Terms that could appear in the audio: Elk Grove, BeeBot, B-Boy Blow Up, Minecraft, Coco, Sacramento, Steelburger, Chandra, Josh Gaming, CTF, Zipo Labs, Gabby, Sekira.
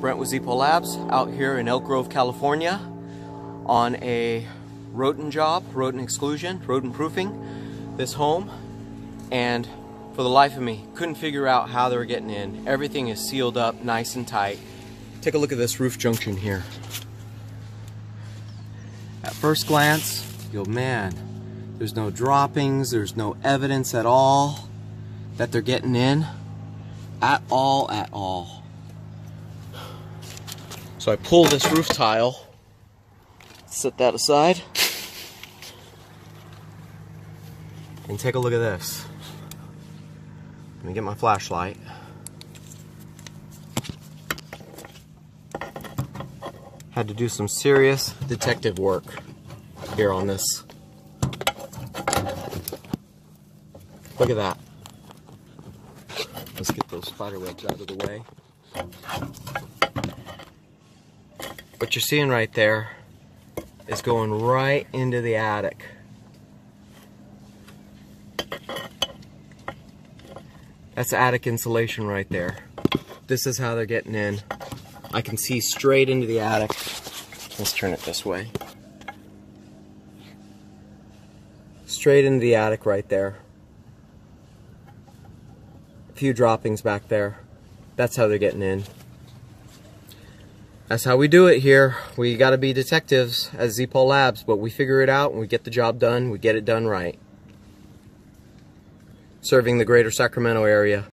Brent with Zipo Labs out here in Elk Grove, California on a rodent job, rodent exclusion, rodent proofing this home, and for the life of me couldn't figure out how they were getting in. Everything is sealed up nice and tight. Take a look at this roof junction here. At first glance, you go, man, there's no droppings, there's no evidence at all that they're getting in at all. So I pull this roof tile, set that aside, and take a look at this. Let me get my flashlight. Had to do some serious detective work here on this. Look at that. Let's get those spider webs out of the way. What you're seeing right there is going right into the attic. That's attic insulation right there. This is how they're getting in. I can see straight into the attic. Let's turn it this way. Straight into the attic right there. A few droppings back there. That's how they're getting in. That's how we do it here. We gotta be detectives at Zipo Labs, but we figure it out and we get the job done. We get it done right. Serving the greater Sacramento area.